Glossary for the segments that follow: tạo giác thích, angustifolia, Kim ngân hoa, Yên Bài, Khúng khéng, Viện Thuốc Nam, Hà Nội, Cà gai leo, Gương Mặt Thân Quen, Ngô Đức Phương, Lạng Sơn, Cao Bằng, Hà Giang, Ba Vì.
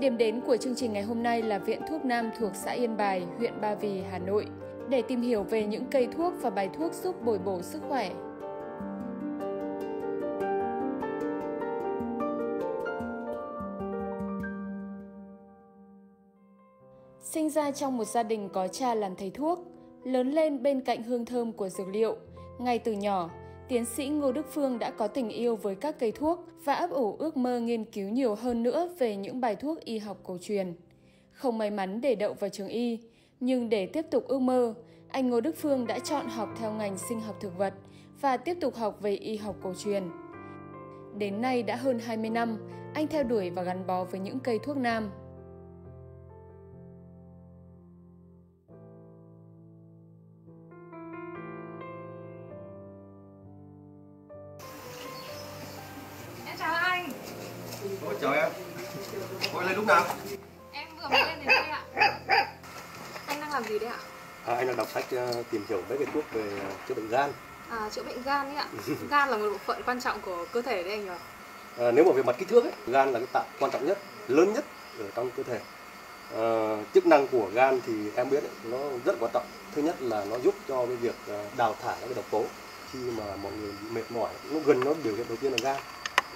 Điểm đến của chương trình ngày hôm nay là Viện Thuốc Nam thuộc xã Yên Bài, huyện Ba Vì, Hà Nội, để tìm hiểu về những cây thuốc và bài thuốc giúp bồi bổ sức khỏe. Sinh ra trong một gia đình có cha làm thầy thuốc, lớn lên bên cạnh hương thơm của dược liệu, ngay từ nhỏ, tiến sĩ Ngô Đức Phương đã có tình yêu với các cây thuốc và ấp ủ ước mơ nghiên cứu nhiều hơn nữa về những bài thuốc y học cổ truyền. Không may mắn để đậu vào trường y, nhưng để tiếp tục ước mơ, anh Ngô Đức Phương đã chọn học theo ngành sinh học thực vật và tiếp tục học về y học cổ truyền. Đến nay đã hơn 20 năm, anh theo đuổi và gắn bó với những cây thuốc nam. Chào anh. Ôi chào em. Ôi lên lúc nào? Em vừa mới lên đến đây ạ. Anh đang làm gì đấy ạ? Anh đang đọc sách tìm hiểu mấy cái thuốc về chữa bệnh gan. Chữa bệnh gan đấy ạ. Gan là một bộ phận quan trọng của cơ thể đấy anh nhỉ? Nếu mà về mặt kích thước ấy, gan là cái tạng quan trọng nhất, lớn nhất ở trong cơ thể. Chức năng của gan thì em biết ấy, nó rất quan trọng. Thứ nhất là nó giúp cho cái việc đào thải các cái độc tố. Khi mà mọi người bị mệt mỏi, nó gần nó biểu hiện đầu tiên là gan.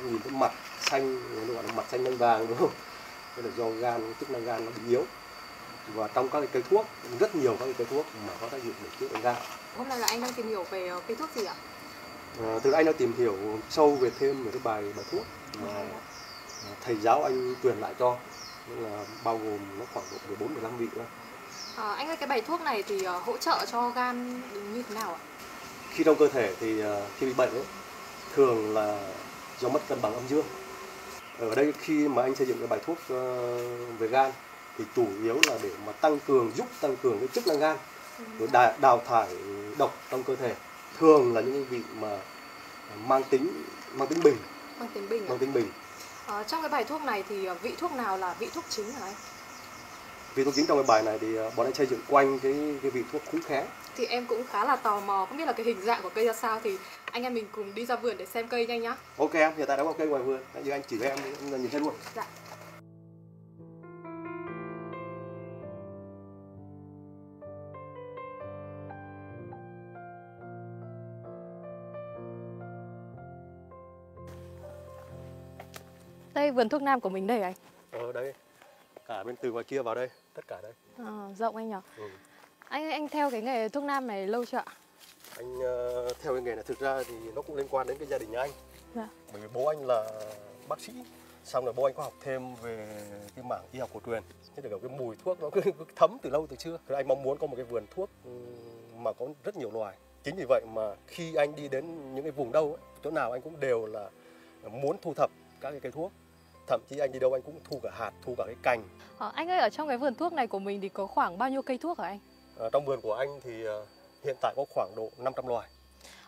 Nhìn cái mặt xanh, nó gọi là mặt xanh nhân vàng đúng không? Thế là do gan, chức năng gan nó bị yếu. Và trong các cái cây thuốc, rất nhiều các cái cây thuốc mà có tác dụng để chữa bệnh gan. Hôm nay là anh đang tìm hiểu về cây thuốc gì ạ? Thực ra anh đã tìm hiểu sâu về thêm về cái bài thuốc mà thầy giáo anh truyền lại cho. Nên là bao gồm nó khoảng độ 14-15 vị thôi. Anh ơi, cái bài thuốc này thì hỗ trợ cho gan như thế nào ạ? Khi trong cơ thể thì khi bị bệnh ấy, thường là do mất cân bằng âm dương. Ở đây khi mà anh xây dựng cái bài thuốc về gan thì chủ yếu là để mà giúp tăng cường cái chức năng gan, rồi đào thải độc trong cơ thể. Thường là những vị mà mang tính bình. Trong cái bài thuốc này thì vị thuốc nào là vị thuốc chính hả anh? Vị thuốc chính trong cái bài này thì bọn anh xây dựng quanh cái vị thuốc khúng khéng. Thì em cũng khá là tò mò, không biết là cái hình dạng của cây ra sao, thì anh em mình cùng đi ra vườn để xem cây nhanh nhá. Ok em, hiện tại đã có cây ngoài vườn, bây giờ anh chỉ cho em nhìn thấy luôn. Dạ. Đây vườn thuốc nam của mình đây anh. Đây, cả bên từ ngoài kia vào đây, tất cả đây. Rộng anh nhỉ? Ừ. Anh theo cái nghề thuốc nam này lâu chưa ạ? Anh theo cái nghề này thực ra thì nó cũng liên quan đến cái gia đình nhà anh. Dạ. Bởi vì bố anh là bác sĩ, xong rồi bố anh có học thêm về cái mảng y học cổ truyền. Thế thì cái mùi thuốc nó cứ thấm từ lâu từ xưa. Thế anh mong muốn có một cái vườn thuốc mà có rất nhiều loài. Chính vì vậy mà khi anh đi đến những cái vùng đâu, ấy, chỗ nào anh cũng đều là muốn thu thập các cái cây thuốc. Thậm chí anh đi đâu anh cũng thu cả hạt, thu cả cái cành. Anh ơi, ở trong cái vườn thuốc này của mình thì có khoảng bao nhiêu cây thuốc hả anh? Trong vườn của anh thì hiện tại có khoảng độ 500 loài.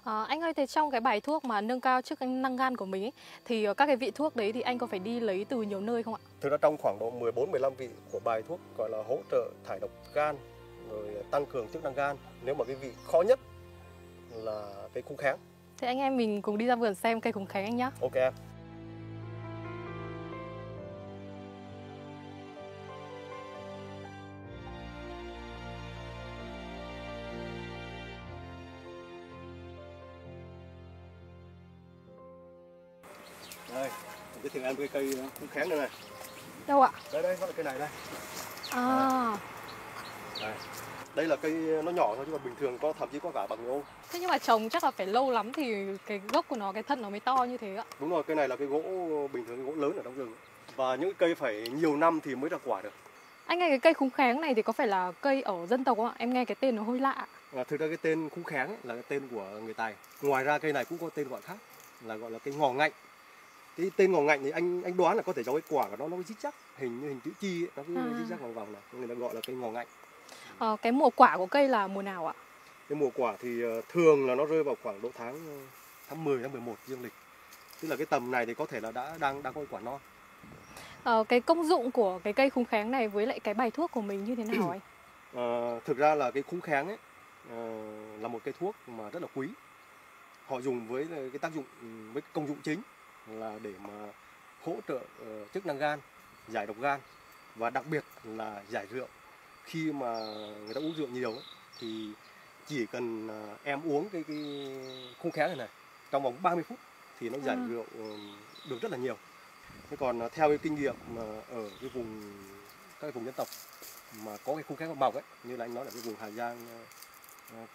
Anh ơi, thế trong cái bài thuốc mà nâng cao chức năng gan của mình ấy, thì các cái vị thuốc đấy thì anh có phải đi lấy từ nhiều nơi không ạ? Thực ra trong khoảng độ 14-15 vị của bài thuốc gọi là hỗ trợ thải độc gan, rồi tăng cường chức năng gan. Nếu mà cái vị khó nhất là cây khúng khéng. Thế anh em mình cùng đi ra vườn xem cây khúng khéng anh nhé. Ok em. Đây, mình giới thiệu em cái cây khúng khéng đây này. Đâu ạ? Đây, nó là cây này đây. Đây là cây nó nhỏ thôi, chứ còn bình thường có thậm chí có cả bằng nhô. Thế nhưng mà trồng chắc là phải lâu lắm thì cái gốc của nó, cái thân nó mới to như thế ạ. Đúng rồi, cây này là cây gỗ bình thường, cái gỗ lớn ở trong rừng. Và những cây phải nhiều năm thì mới ra quả được. Anh nghe cái cây khúng khéng này thì có phải là cây ở dân tộc không ạ? Em nghe cái tên nó hơi lạ. Thực ra cái tên khúng khéng ấy, là cái tên của người Tài. Ngoài ra cây này cũng có tên gọi khác, là gọi là cây ngò ngạnh. Cái tên ngò ngạnh thì anh đoán là có thể do cái quả của nó dính chắc, hình như hình chữ chi ấy, nó cứ dính chắc vòng vòng này, người ta gọi là cây ngò ngạnh. Cái mùa quả của cây là mùa nào ạ? Cái mùa quả thì thường là nó rơi vào khoảng độ tháng 10, tháng 11 dương lịch. Tức là cái tầm này thì có thể là đang có quả non. Cái công dụng của cái cây khúng khéng này với lại cái bài thuốc của mình như thế nào anh? Thực ra là cái khúng khéng ấy là một cây thuốc mà rất là quý. Họ dùng với cái tác dụng, với công dụng chính là để mà hỗ trợ chức năng gan, giải độc gan. Và đặc biệt là giải rượu. Khi mà người ta uống rượu nhiều ấy, thì chỉ cần em uống cái khúng khéng này trong vòng 30 phút thì nó giải rượu được rất là nhiều. Thế còn theo cái kinh nghiệm mà ở cái vùng các vùng dân tộc mà có cái khúng khéng mọc ấy, như là anh nói là cái vùng Hà Giang,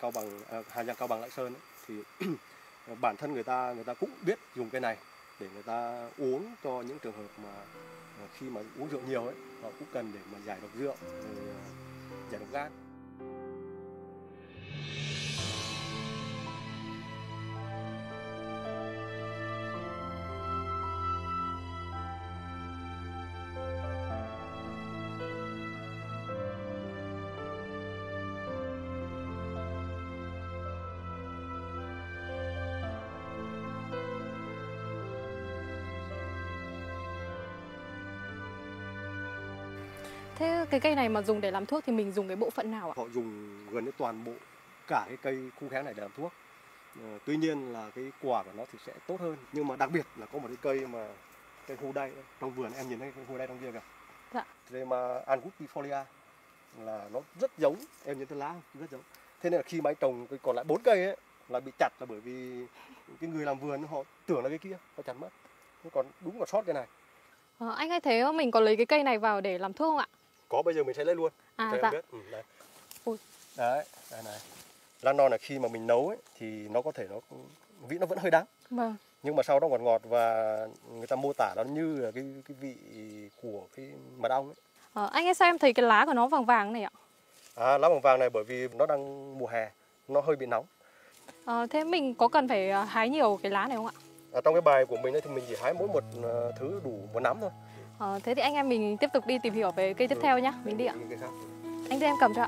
Cao Bằng, Hà Giang, Cao Bằng, Lạng Sơn ấy, thì bản thân người ta cũng biết dùng cái này để người ta uống cho những trường hợp mà khi mà uống rượu nhiều ấy, họ cũng cần để mà giải độc rượu, giải độc gan. Thế cái cây này mà dùng để làm thuốc thì mình dùng cái bộ phận nào ạ? Họ dùng gần như toàn bộ cả cái cây khúng khéng này để làm thuốc. Tuy nhiên là cái quả của nó thì sẽ tốt hơn. Nhưng mà đặc biệt là có một cái cây mà cây khô đay trong vườn, em nhìn thấy cây khô đay trong kia kìa. Dạ. Thế mà angustifolia là nó rất giống, em nhìn thấy lá không? Rất giống. Thế nên là khi máy trồng còn lại 4 cây ấy là bị chặt, là bởi vì cái người làm vườn họ tưởng là cái kia, họ chặt mất. Còn đúng là sót cái này. Anh hay thế mình có lấy cái cây này vào để làm thuốc không ạ? Có, bây giờ mình sẽ lấy luôn. Dạ. Biết. Đây. Đấy, đây này. Lá non là khi mà mình nấu ấy, thì nó có thể vị nó vẫn hơi đắng. Vâng. Nhưng mà sau đó ngọt ngọt và người ta mô tả nó như là cái vị của cái mật ong ấy. Anh ơi, sao em thấy cái lá của nó vàng vàng này ạ? Lá vàng vàng này bởi vì nó đang mùa hè, nó hơi bị nóng. Thế mình có cần phải hái nhiều cái lá này không ạ? Trong cái bài của mình ấy, thì mình chỉ hái mỗi một thứ đủ một nắm thôi. Thế thì anh em mình tiếp tục đi tìm hiểu về cây tiếp theo nhá. Mình đi ạ. Anh đưa em cầm cho ạ.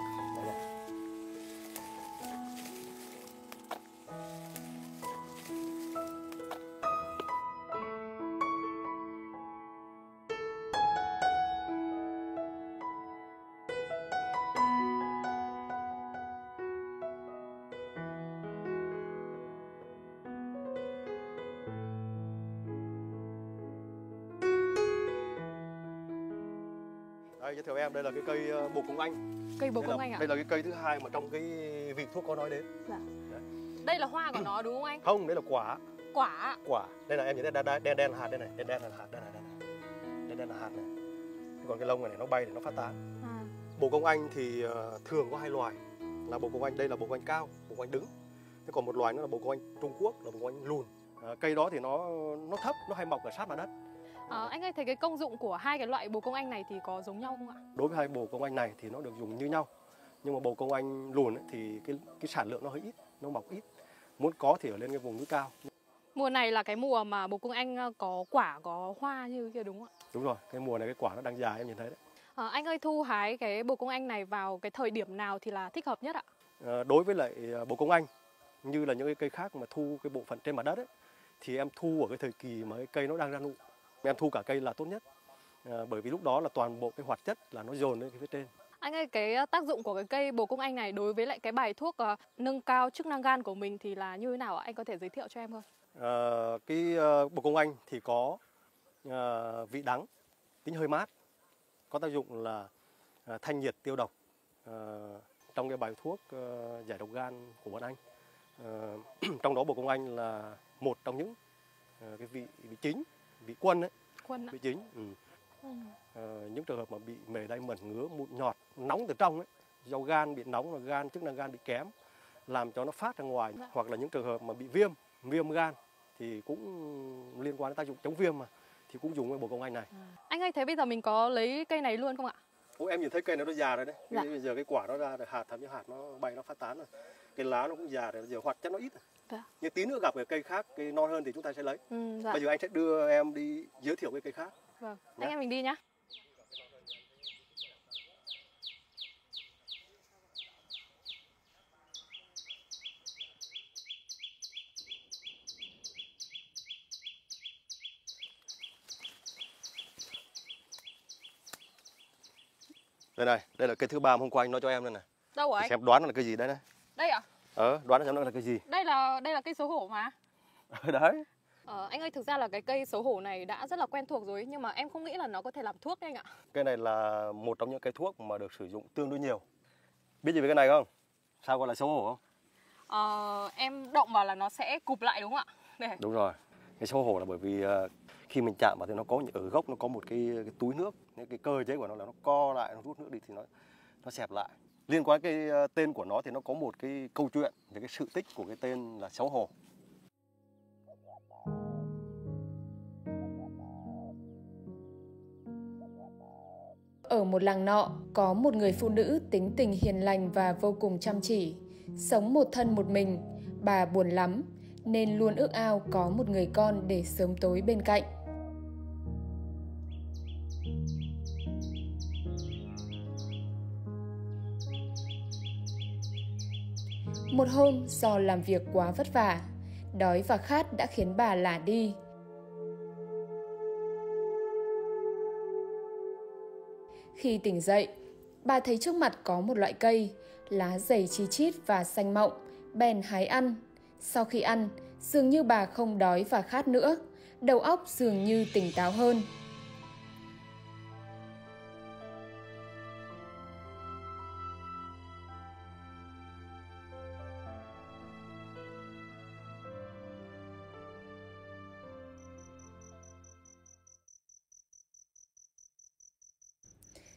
Đây, giới thiệu em, đây là cái cây bồ công anh. Cây bồ công anh ạ? Đây là cái cây thứ hai mà trong cái vị thuốc có nói đến. Dạ. Đây là hoa của nó đúng không anh? Không, đây là quả. Quả? Quả. Đây là em nhìn thấy đen đen là hạt đây này, đen đen là hạt đây này, đen đen là hạt này. Còn cái lông này nó bay để nó phát tán. Bồ công anh thì thường có hai loài, là bồ công anh, đây là bồ công anh cao, bồ công anh đứng. Thế còn một loài nữa là bồ công anh Trung Quốc, là bồ công anh lùn. Cây đó thì nó thấp, nó hay mọc ở sát mặt đất. Anh ơi, thấy cái công dụng của hai cái loại bồ công anh này thì có giống nhau không ạ? Đối với hai bồ công anh này thì nó được dùng như nhau. Nhưng mà bồ công anh lùn ấy, thì cái sản lượng nó hơi ít, nó mọc ít. Muốn có thì ở lên cái vùng núi cao. Mùa này là cái mùa mà bồ công anh có quả, có hoa như kia đúng không ạ? Đúng rồi, cái mùa này cái quả nó đang dài, em nhìn thấy đấy. Anh ơi, thu hái cái bồ công anh này vào cái thời điểm nào thì là thích hợp nhất ạ? Đối với lại bồ công anh, như là những cái cây khác mà thu cái bộ phận trên mặt đất ấy, thì em thu ở cái thời kỳ mà cái cây nó đang ra nụ. Em thu cả cây là tốt nhất, bởi vì lúc đó là toàn bộ cái hoạt chất là nó dồn lên cái phía trên. Anh ơi, cái tác dụng của cái cây bồ công anh này đối với lại cái bài thuốc nâng cao chức năng gan của mình thì là như thế nào ạ? Anh có thể giới thiệu cho em không? Cái bồ công anh thì có vị đắng, tính hơi mát, có tác dụng là thanh nhiệt tiêu độc trong cái bài thuốc giải độc gan của bọn anh. Trong đó bồ công anh là một trong những cái vị chính. Bị quân chính. Những trường hợp mà bị mề đay mẩn ngứa, mụn nhọt, nóng từ trong ấy, do gan bị nóng, là gan chức năng gan bị kém, làm cho nó phát ra ngoài. Dạ. Hoặc là những trường hợp mà bị viêm gan thì cũng liên quan đến tác dụng chống viêm mà, thì cũng dùng cái bồ công anh này. Anh ơi, thế bây giờ mình có lấy cây này luôn không ạ? Ủa, em nhìn thấy cây này nó già rồi đấy. Dạ. Bây giờ cái quả nó ra, hạt thậm chí hạt nó bay, nó phát tán rồi. Cái lá nó cũng già rồi, giờ hoạt chất nó ít rồi. Dạ. Như tí nữa gặp cái cây khác, cây non hơn thì chúng ta sẽ lấy. Dạ. Bây giờ anh sẽ đưa em đi giới thiệu cái cây khác. Vâng, anh em mình đi nhá. Đây này, đây là cây thứ ba hôm qua anh nói cho em đây này. Đâu rồi anh? Xem đoán là cây gì đấy này. Đây ạ? Đoán xem nó là cây gì? Đây là cây số hổ mà. Đấy. Anh ơi, thực ra là cái cây xấu hổ này đã rất là quen thuộc rồi, nhưng mà em không nghĩ là nó có thể làm thuốc đấy anh ạ. Cây này là một trong những cây thuốc mà được sử dụng tương đối nhiều. Biết gì về cây này không? Sao gọi là xấu hổ không? Em động vào là nó sẽ cụp lại đúng không ạ? Đây. Đúng rồi. Cái xấu hổ là bởi vì khi mình chạm vào thì nó có ở gốc nó có một cái túi nước, cái cơ chế của nó là nó co lại, nó rút nước đi thì nó xẹp lại. Liên quan cái tên của nó thì nó có một cái câu chuyện về cái sự tích của cái tên là xấu hổ. Ở một làng nọ, có một người phụ nữ tính tình hiền lành và vô cùng chăm chỉ. Sống một thân một mình, bà buồn lắm, nên luôn ước ao có một người con để sớm tối bên cạnh. Một hôm, do làm việc quá vất vả, đói và khát đã khiến bà lả đi. Khi tỉnh dậy, bà thấy trước mặt có một loại cây, lá dày chi chít và xanh mọng, bèn hái ăn. Sau khi ăn, dường như bà không đói và khát nữa, đầu óc dường như tỉnh táo hơn.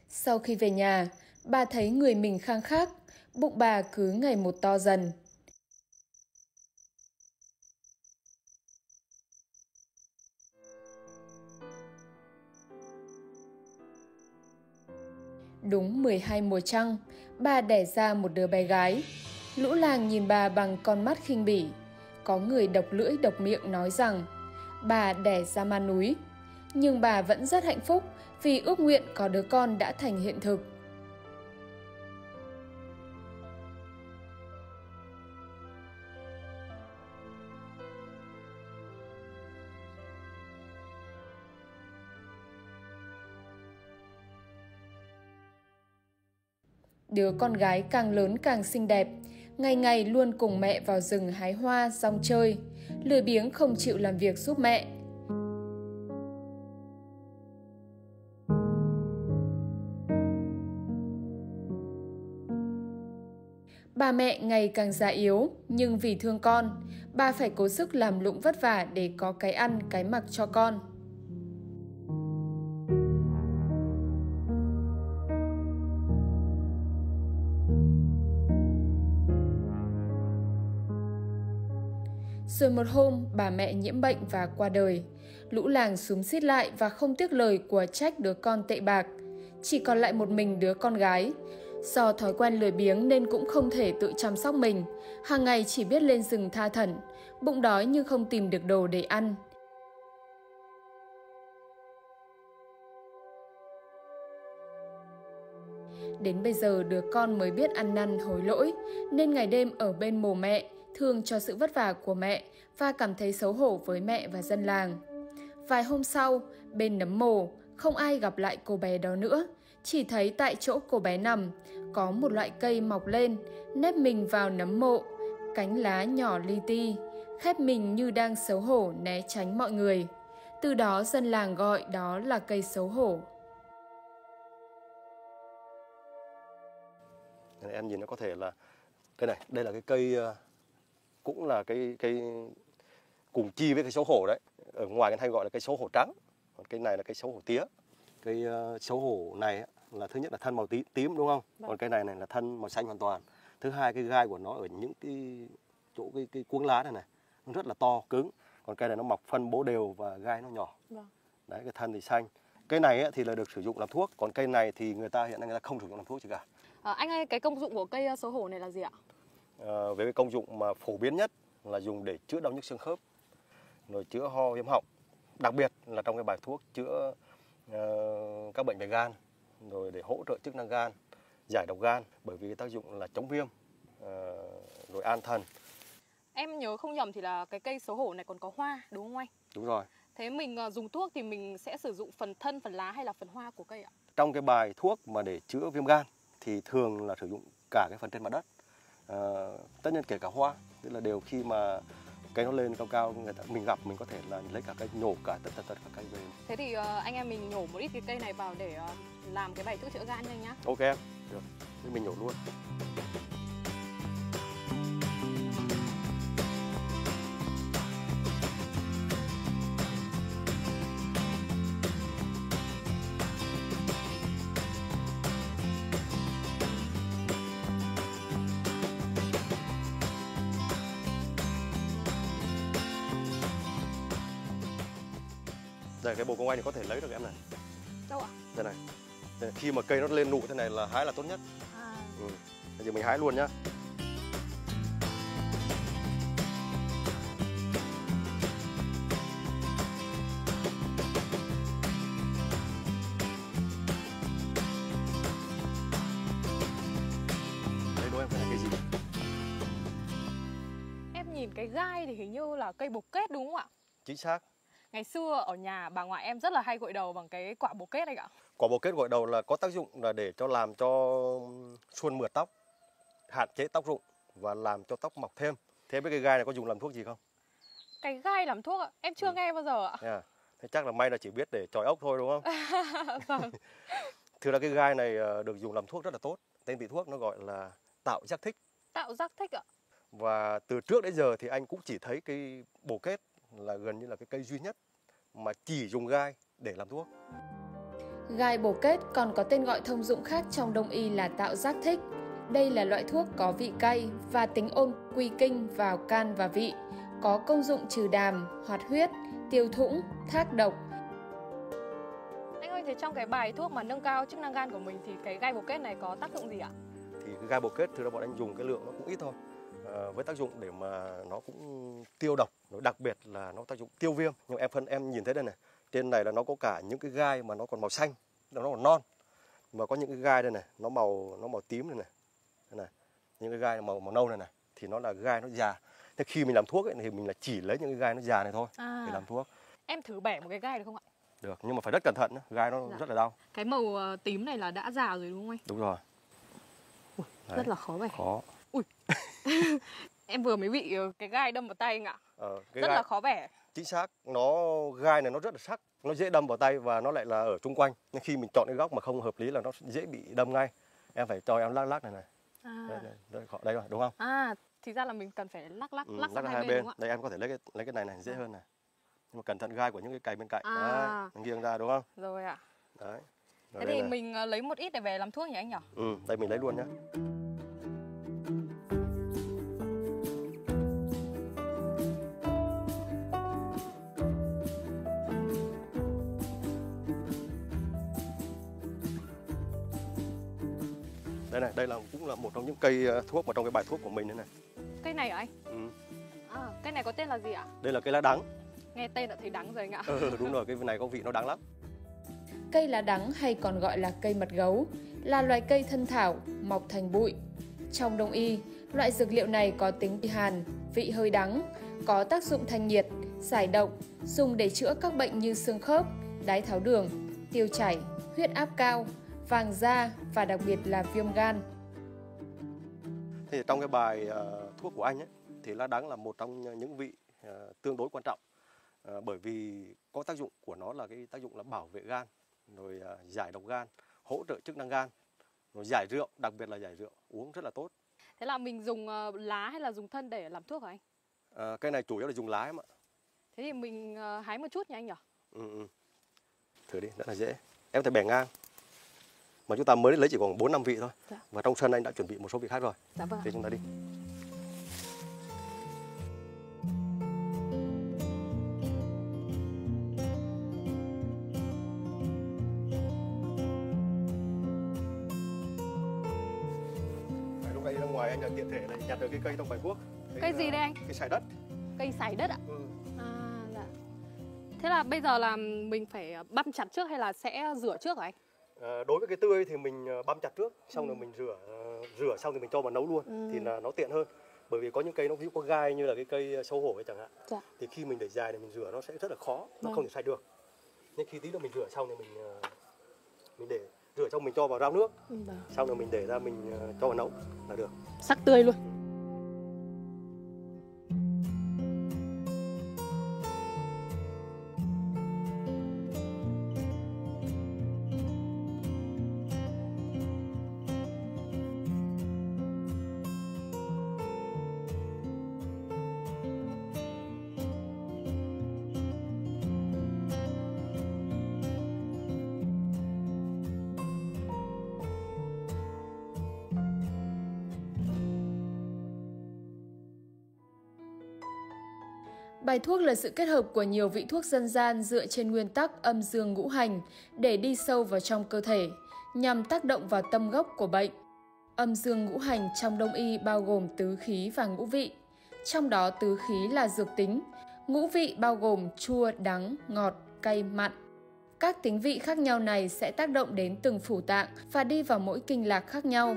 Sau khi về nhà, bà thấy người mình khang khác, bụng bà cứ ngày một to dần. Đúng 12 mùa trăng, bà đẻ ra một đứa bé gái. Lũ làng nhìn bà bằng con mắt khinh bỉ. Có người độc lưỡi độc miệng nói rằng bà đẻ ra ma núi. Nhưng bà vẫn rất hạnh phúc vì ước nguyện có đứa con đã thành hiện thực. Đứa con gái càng lớn càng xinh đẹp, ngày ngày luôn cùng mẹ vào rừng hái hoa, rong chơi, lười biếng không chịu làm việc giúp mẹ. Bà mẹ ngày càng già yếu, nhưng vì thương con, bà phải cố sức làm lụng vất vả để có cái ăn, cái mặc cho con. Rồi một hôm, bà mẹ nhiễm bệnh và qua đời. Lũ làng xúm xít lại và không tiếc lời của trách đứa con tệ bạc. Chỉ còn lại một mình đứa con gái. Do thói quen lười biếng nên cũng không thể tự chăm sóc mình. Hàng ngày chỉ biết lên rừng tha thẩn, bụng đói nhưng không tìm được đồ để ăn. Đến bây giờ đứa con mới biết ăn năn hối lỗi, nên ngày đêm ở bên mồ mẹ, thương cho sự vất vả của mẹ và cảm thấy xấu hổ với mẹ và dân làng. Vài hôm sau, bên nấm mồ, không ai gặp lại cô bé đó nữa, chỉ thấy tại chỗ cô bé nằm, có một loại cây mọc lên, nép mình vào nấm mộ, cánh lá nhỏ li ti, khép mình như đang xấu hổ né tránh mọi người. Từ đó dân làng gọi đó là cây xấu hổ. Em nhìn nó có thể là cái này, đây là cái cây cũng là cái cùng chi với cái xấu hổ đấy. Ở ngoài người hay gọi là cái xấu hổ trắng, còn cái này là cái xấu hổ tía. Cái xấu hổ này là thứ nhất là thân màu tím đúng không? Vâng. Còn cái này là thân màu xanh hoàn toàn. Thứ hai cái gai của nó ở những cái chỗ cái cuống lá này này, nó rất là to cứng. Còn cái này nó mọc phân bố đều và gai nó nhỏ. Vâng. Đấy, cái thân thì xanh. Cái này thì là được sử dụng làm thuốc, còn cây này thì người ta hiện nay người ta không sử dụng làm thuốc gì cả. Anh ơi, cái công dụng của cây xấu hổ này là gì ạ? Về cái công dụng mà phổ biến nhất là dùng để chữa đau nhức xương khớp, rồi chữa ho viêm họng, đặc biệt là trong cái bài thuốc chữa các bệnh về gan, rồi để hỗ trợ chức năng gan, giải độc gan, bởi vì cái tác dụng là chống viêm, rồi an thần. Em nhớ không nhầm thì là cái cây xấu hổ này còn có hoa đúng không anh? Đúng rồi. Thế mình dùng thuốc thì mình sẽ sử dụng phần thân, phần lá hay là phần hoa của cây ạ? Trong cái bài thuốc mà để chữa viêm gan thì thường là sử dụng cả cái phần trên mặt đất, tất nhiên kể cả hoa, tức là đều khi mà Cái nó lên cao cao, người ta, mình gặp mình có thể là lấy cả cây nhổ cả tật cả cây về. Thế thì anh em mình nhổ một ít cái cây này vào để làm cái bài thuốc chữa gan nhanh nhá. Ok em, được, thế mình nhổ luôn. Đây, cái bồ công anh thì có thể lấy được em này. Đâu ạ? Đây này. Đây, khi mà cây nó lên nụ thế này là hái là tốt nhất. À. Ừ. Bây giờ mình hái luôn nhá. Đây đố em phải là cây gì? Em nhìn cái gai thì hình như là cây bồ kết đúng không ạ? Chính xác. Ngày xưa ở nhà bà ngoại em rất là hay gội đầu bằng cái quả bồ kết này ạ. Quả bồ kết gội đầu là có tác dụng là để cho làm cho suôn mượt tóc, hạn chế tóc rụng và làm cho tóc mọc thêm. Thế với cái gai này có dùng làm thuốc gì không? Cái gai làm thuốc ạ? Em chưa nghe bao giờ ạ. À, thế chắc là may là chỉ biết để chòi ốc thôi đúng không? Vâng. Thực ra cái gai này được dùng làm thuốc rất là tốt. Tên vị thuốc nó gọi là tạo giác thích. Tạo giác thích ạ. Và từ trước đến giờ thì anh cũng chỉ thấy cái bồ kết là gần như là cái cây duy nhất mà chỉ dùng gai để làm thuốc. Gai bồ kết còn có tên gọi thông dụng khác trong Đông y là tạo giác thích. Đây là loại thuốc có vị cay và tính ôn quy kinh vào can và vị, có công dụng trừ đàm, hoạt huyết, tiêu thủng, thác độc. Anh ơi, thế trong cái bài thuốc mà nâng cao chức năng gan của mình thì cái gai bồ kết này có tác dụng gì ạ? Thì cái gai bồ kết thực ra bọn anh dùng cái lượng nó cũng ít thôi. Với tác dụng để mà nó cũng tiêu độc, đặc biệt là nó tác dụng tiêu viêm. Nhưng em nhìn thấy đây này, trên này là nó có cả những cái gai mà nó còn màu xanh, nó còn non, mà có những cái gai đây này, nó màu tím đây này, những cái gai màu nâu này này, thì nó là gai nó già. Thế khi mình làm thuốc ấy, thì mình là chỉ lấy những cái gai nó già này thôi để làm thuốc. Em thử bẻ một cái gai được không ạ? Được, nhưng mà phải rất cẩn thận, gai nó rất là đau. Cái màu tím này là đã già rồi đúng không anh? Đúng rồi. Ui, đấy, rất là khó bẻ. Khó. Ui. Em vừa mới bị cái gai đâm vào tay anh ạ. Rất gai là khó bẻ. Chính xác, gai này nó rất là sắc, nó dễ đâm vào tay và nó lại là ở chung quanh. Nhưng khi mình chọn cái góc mà không hợp lý là nó dễ bị đâm ngay. Em phải cho em lắc lắc này này. Đây rồi, đúng không? À, thì ra là mình cần phải lắc sang hai bên. Đây em có thể lấy cái này này dễ hơn này. Nhưng mà cẩn thận gai của những cái cành bên cạnh. Đấy, nghiêng ra đúng không? Rồi ạ. Đấy. Rồi thế thì này, mình lấy một ít để về làm thuốc nhỉ anh nhỉ? Ừ, đây mình lấy luôn nhá. Đây này, đây cũng là một trong những cây thuốc mà trong cái bài thuốc của mình đây này. Cây này hả anh? Ừ. À, cây này có tên là gì ạ? Đây là cây lá đắng. Nghe tên đã thấy đắng rồi anh ạ. Đúng rồi, cây này có vị nó đắng lắm. Cây lá đắng hay còn gọi là cây mật gấu là loài cây thân thảo, mọc thành bụi. Trong Đông y, loại dược liệu này có tính hàn, vị hơi đắng, có tác dụng thanh nhiệt, giải độc, dùng để chữa các bệnh như xương khớp, đái tháo đường, tiêu chảy, huyết áp cao, vàng da và đặc biệt là viêm gan. Thì trong cái bài thuốc của anh ấy, thì lá đắng là một trong những vị tương đối quan trọng, bởi vì có tác dụng của nó là cái tác dụng là bảo vệ gan, rồi giải độc gan, hỗ trợ chức năng gan, rồi giải rượu, đặc biệt là giải rượu uống rất là tốt. Thế là mình dùng lá hay là dùng thân để làm thuốc hả anh? Cái này chủ yếu là dùng lá em ạ. Thế thì mình hái một chút nha anh nhỉ? Ừ. Thử đi, rất là dễ. Em phải bẻ ngang. Mà chúng ta mới lấy chỉ còn 4-5 vị thôi. Dạ. Và trong sân anh đã chuẩn bị một số vị khác rồi. Dạ vâng. Thì chúng ta đi. Lúc nãy ra ngoài anh đã tiện thể này nhặt được cái cây trong bài thuốc. Cây gì đây anh? Cây sải đất. Cây sải đất ạ? Ừ. À dạ. Thế là bây giờ là mình phải băm chặt trước hay là sẽ rửa trước hả anh? Đối với cái tươi thì mình băm chặt trước, xong rồi mình rửa xong thì mình cho vào nấu luôn, thì là nó tiện hơn. Bởi vì có những cây nó ví dụ có gai như là cái cây sâu hổ ấy chẳng hạn, dạ, thì khi mình để dài thì mình rửa nó sẽ rất là khó, nó không thể sạch được. Nên khi tí nữa mình rửa xong thì mình để rửa xong mình cho vào ráo nước, xong rồi mình để ra mình cho vào nấu là được. Sắc tươi luôn. Bài thuốc là sự kết hợp của nhiều vị thuốc dân gian dựa trên nguyên tắc âm dương ngũ hành để đi sâu vào trong cơ thể, nhằm tác động vào tâm gốc của bệnh. Âm dương ngũ hành trong Đông y bao gồm tứ khí và ngũ vị, trong đó tứ khí là dược tính, ngũ vị bao gồm chua, đắng, ngọt, cay, mặn. Các tính vị khác nhau này sẽ tác động đến từng phủ tạng và đi vào mỗi kinh lạc khác nhau.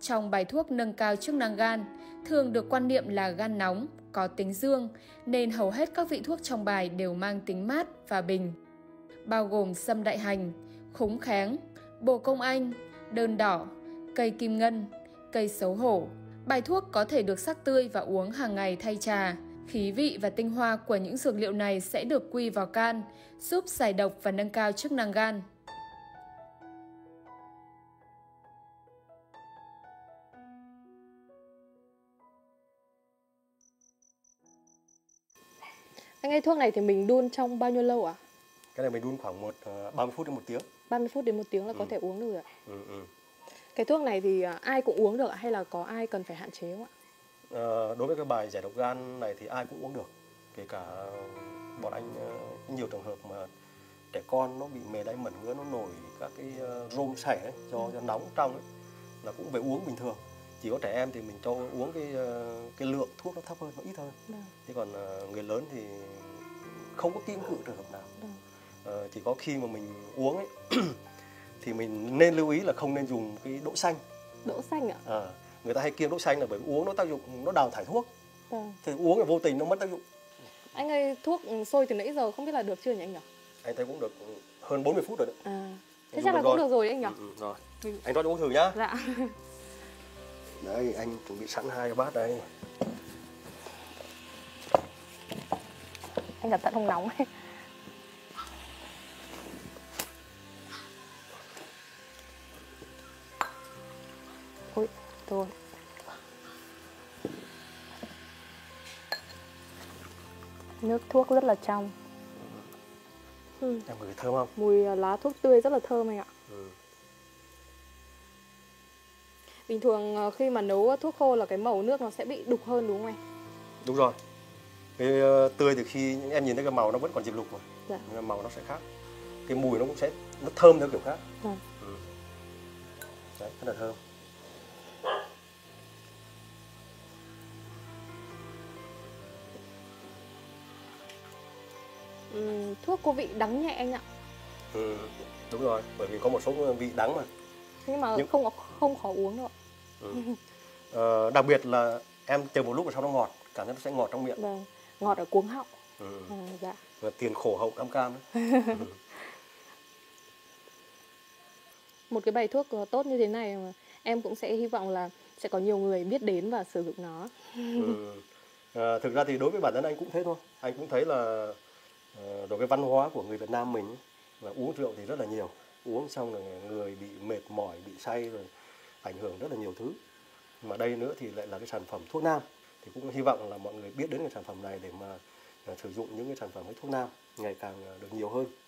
Trong bài thuốc nâng cao chức năng gan, thường được quan niệm là gan nóng, có tính dương, nên hầu hết các vị thuốc trong bài đều mang tính mát và bình, bao gồm sâm đại hành, khúng khéng, bồ công anh, đơn đỏ, cây kim ngân, cây xấu hổ. Bài thuốc có thể được sắc tươi và uống hàng ngày thay trà. Khí vị và tinh hoa của những dược liệu này sẽ được quy vào can, giúp giải độc và nâng cao chức năng gan. Anh ơi, thuốc này thì mình đun trong bao nhiêu lâu ạ? Cái này mình đun khoảng 30 phút đến 1 tiếng. 30 phút đến 1 tiếng là có thể uống được ạ? Cái thuốc này thì ai cũng uống được hay là có ai cần phải hạn chế không ạ? Đối với cái bài giải độc gan này thì ai cũng uống được. Kể cả bọn anh, nhiều trường hợp mà trẻ con nó bị mề đay mẩn ngứa, nó nổi các cái rôm sảy ấy, do nóng trong ấy, là cũng phải uống bình thường. Chỉ có trẻ em thì mình cho uống cái lượng thuốc nó thấp hơn, nó ít hơn. Thế còn người lớn thì không có kiêng cự trường hợp nào. Chỉ có khi mà mình uống ấy, thì mình nên lưu ý là không nên dùng cái đỗ xanh. Đỗ xanh ạ? Người ta hay kiêng đỗ xanh là bởi uống nó tác dụng, nó đào thải thuốc. Thì uống là vô tình nó mất tác dụng. Anh ơi, thuốc sôi từ nãy giờ không biết là được chưa nhỉ anh nhỉ? Anh thấy cũng được hơn 40 phút rồi đấy. Thế chắc là cũng được rồi anh nhỉ? Rồi, anh cho uống thử nhá. Dạ. Đấy, anh chuẩn bị sẵn 2 bát đây. Anh cẩn thận không nóng ấy. Ôi, thôi. Nước thuốc rất là trong. Em ngửi thơm không? Mùi lá thuốc tươi rất là thơm anh ạ. Bình thường khi mà nấu thuốc khô là cái màu nước nó sẽ bị đục hơn đúng không anh? Đúng rồi. Cái tươi thì khi em nhìn thấy cái màu nó vẫn còn diệp lục mà. Dạ. Màu nó sẽ khác. Cái mùi nó cũng sẽ nó thơm theo kiểu khác. Đấy, rất là thơm. Thuốc có vị đắng nhẹ anh ạ. Đúng rồi, bởi vì có một số vị đắng mà. Nhưng mà không khó uống đâu ạ. Đặc biệt là em chờ một lúc là sau nó ngọt, cảm thấy nó sẽ ngọt trong miệng. Vâng, ngọt ở cuống họng. Dạ. Và tiền khổ hậu cam cam đấy. Một cái bài thuốc tốt như thế này mà em cũng sẽ hy vọng là sẽ có nhiều người biết đến và sử dụng nó. Thực ra thì đối với bản thân anh cũng thế thôi. Anh cũng thấy là đối với văn hóa của người Việt Nam mình là uống rượu thì rất là nhiều. Uống xong là người bị mệt mỏi, bị say rồi, ảnh hưởng rất là nhiều thứ. Mà đây nữa thì lại là cái sản phẩm thuốc nam. Thì cũng hy vọng là mọi người biết đến cái sản phẩm này để mà sử dụng những cái sản phẩm thuốc nam ngày càng được nhiều hơn.